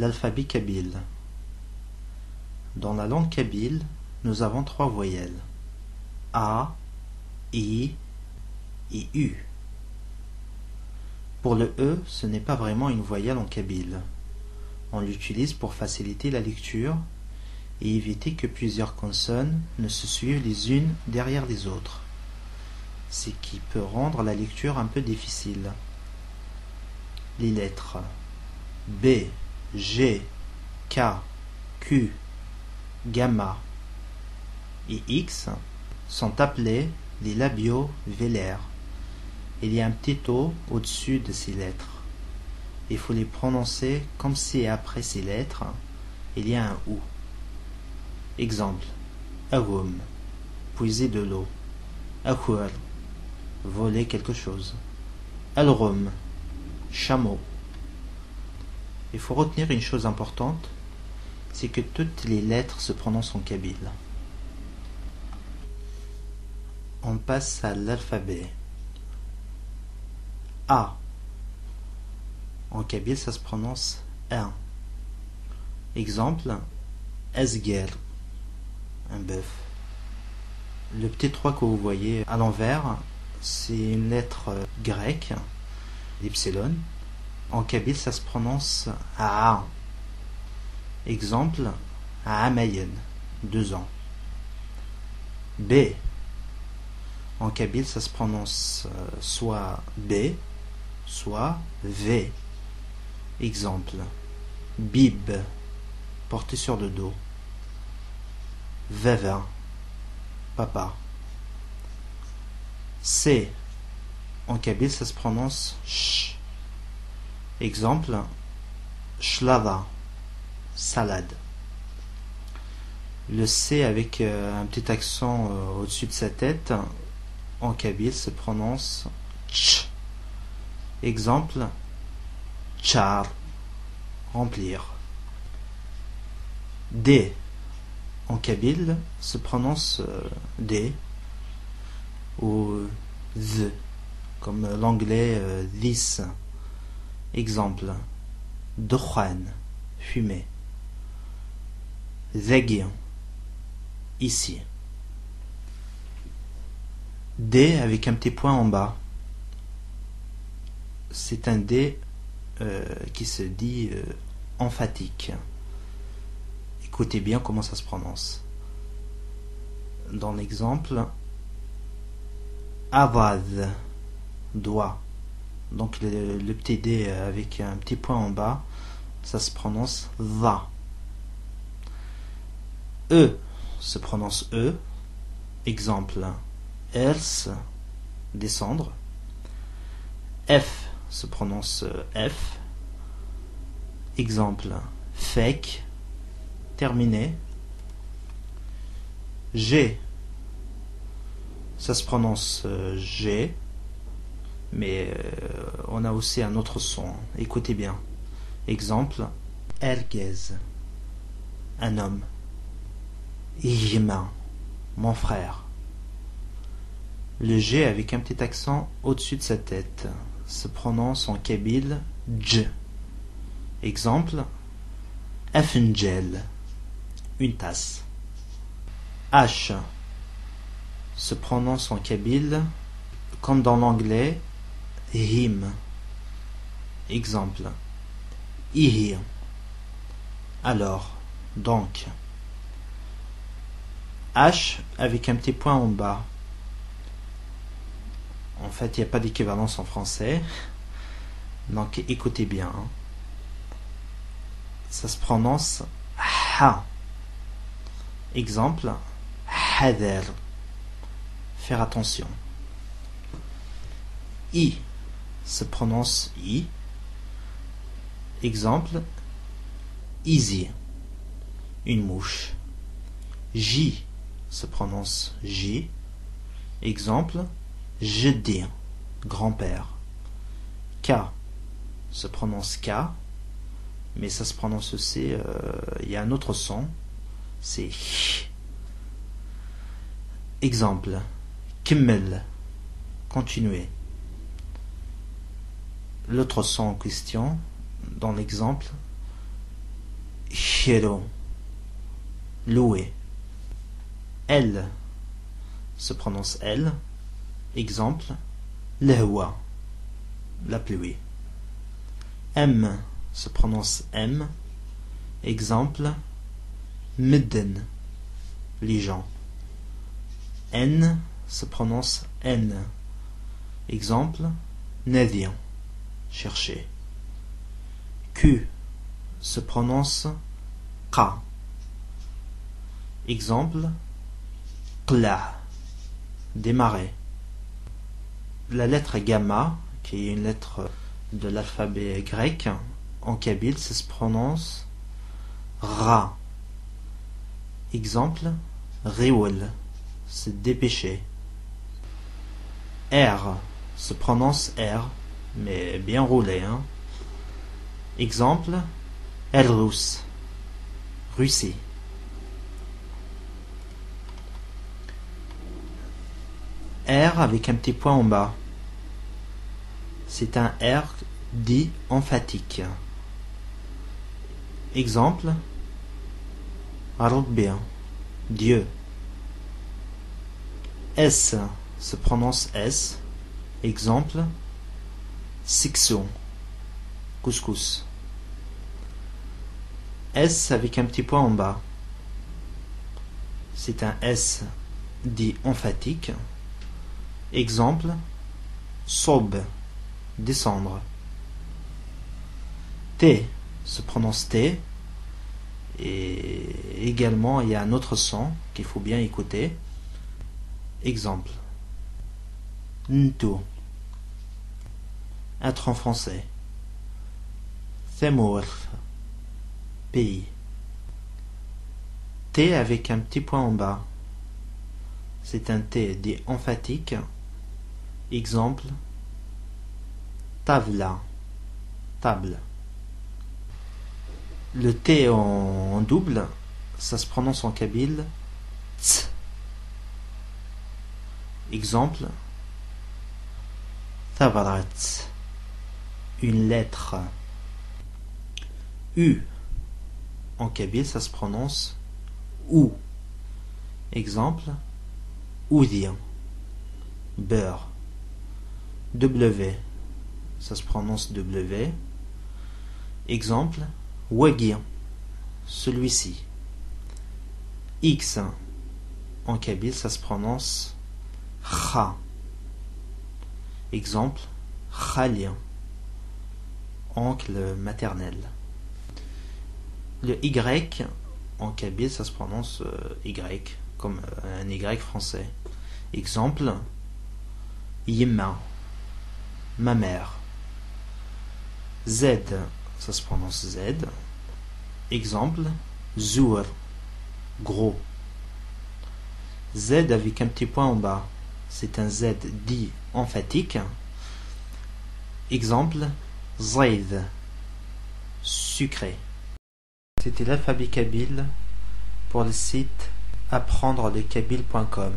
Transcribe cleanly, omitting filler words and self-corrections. l'alphabet kabyle. Dans la langue kabyle, nous avons trois voyelles: A, I et U. Pour le E, ce n'est pas vraiment une voyelle en kabyle. On l'utilise pour faciliter la lecture et éviter que plusieurs consonnes ne se suivent les unes derrière les autres, ce qui peut rendre la lecture un peu difficile. Les lettres B, G, K, Q, gamma et X sont appelées les labiovélaires. Il y a un petit O au-dessus de ces lettres. Il faut les prononcer comme si après ces lettres, il y a un OU. Exemple: Arum, puiser de l'eau. Akhur, voler quelque chose. Alrum, chameau. Il faut retenir une chose importante, c'est que toutes les lettres se prononcent en kabyle. On passe à l'alphabet. A. En kabyle, ça se prononce 1. Exemple: Asger, un bœuf. Le petit 3 que vous voyez à l'envers, c'est une lettre grecque, l'epsilon. En kabyle, ça se prononce A. Exemple: Amayen, 2 ans. B. En kabyle, ça se prononce soit B, soit V. Exemple: Bib, porté sur le dos. Vava, papa. C. En kabyle, ça se prononce Ch. Exemple: Shlava, salade. Le C avec un petit accent au-dessus de sa tête, en kabyle, se prononce Tch. Exemple: Tchar, remplir. D. En kabyle, se prononce D ou Z, comme l'anglais this. Exemple: Dukhan, fumée. Zagion, ici. D avec un petit point en bas. C'est un D qui se dit emphatique. Écoutez bien comment ça se prononce. Dans l'exemple, Avad, doigt. Donc le petit D avec un petit point en bas, ça se prononce va. E se prononce E. Exemple: Else, descendre. F se prononce F. Exemple: Fake, terminé. G, ça se prononce G, mais on a aussi un autre son. Écoutez bien. Exemple: Ergez, un homme. Yémen, mon frère. Le G avec un petit accent au-dessus de sa tête se prononce en kabyle Dj. Exemple: Afengel, une tasse. H se prononce en kabyle comme dans l'anglais Him. Exemple: Ihir, alors, donc. H avec un petit point en bas. En fait, il n'y a pas d'équivalence en français. Donc, écoutez bien. Hein. Ça se prononce ha. Exemple: hader, faire attention. I se prononce I. Exemple: easy, une mouche. J se prononce J. Exemple: Jeudi, grand-père. K se prononce K, mais ça se prononce aussi, il y a un autre son, c'est H. Exemple: Kimmel, continuer. L'autre son en question, dans l'exemple: Chéro, louer. Elle se prononce elle. Exemple, l'hwa, la pluie. M se prononce m. Exemple, midden, les gens. N se prononce n. Exemple, nadian, chercher. Q se prononce qa. Exemple, qla, démarrer. La lettre gamma, qui est une lettre de l'alphabet grec, en kabyle, ça se prononce ra. Exemple, riwal, se dépêcher. R se prononce R, mais bien roulé, hein. Exemple, Errus, Russie. R avec un petit point en bas. C'est un R dit emphatique. Exemple, Rabbi, Dieu. S se prononce S. Exemple, section, couscous. S avec un petit point en bas. C'est un S dit emphatique. Exemple, sob, descendre. T se prononce T. Et également, il y a un autre son qu'il faut bien écouter. Exemple, ntu, être en français. Thémour, pays. T avec un petit point en bas. C'est un T dit emphatique. Exemple, tavla, table. Le T en double, ça se prononce en kabyle ts. Exemple, tavarat, une lettre. U en kabyle, ça se prononce ou. Exemple, oudien, beurre. W, ça se prononce W. Exemple, wagien, celui-ci. X en kabyle, ça se prononce kha. Exemple, khalien, oncle maternel. Le Y en kabyle, ça se prononce Y, comme un Y français. Exemple, yemma, ma mère. Z, ça se prononce Z. Exemple, zour, gros. Z avec un petit point en bas. C'est un Z dit emphatique. Exemple, zaïd, sucré. C'était l'alphabet kabyle pour le site apprendre-le-kabyle.com.